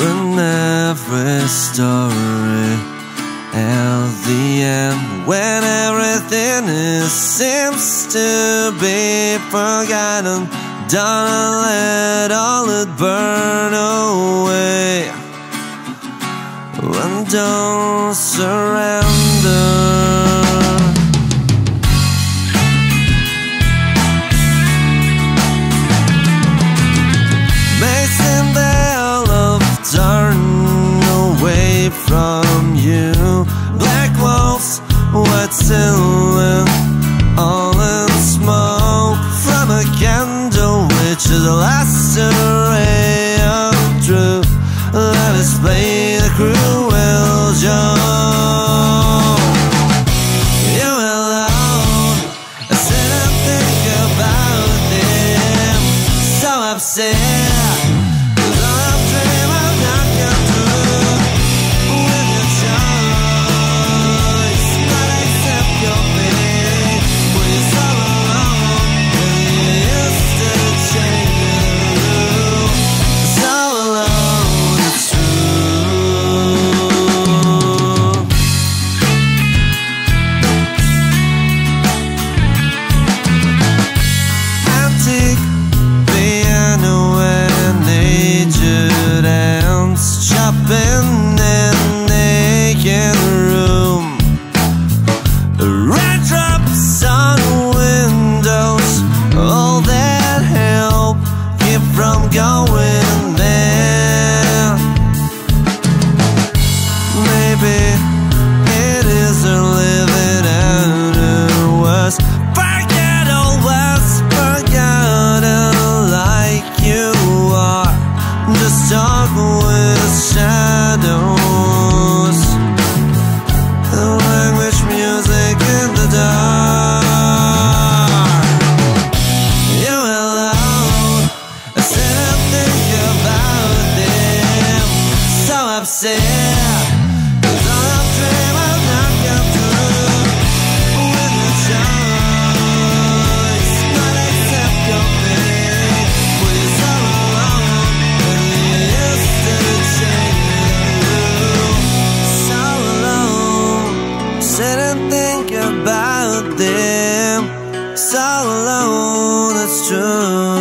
in every story. At the end, when everything seems to be forgotten, don't let all it burn away, and don't surrender. From you, black walls, wet silhouette, all in smoke from a candle, which is the last ray of truth. Let us play the cruel joke. You're alone, I sit and think about them, so upset. Think about them, so alone, it's true.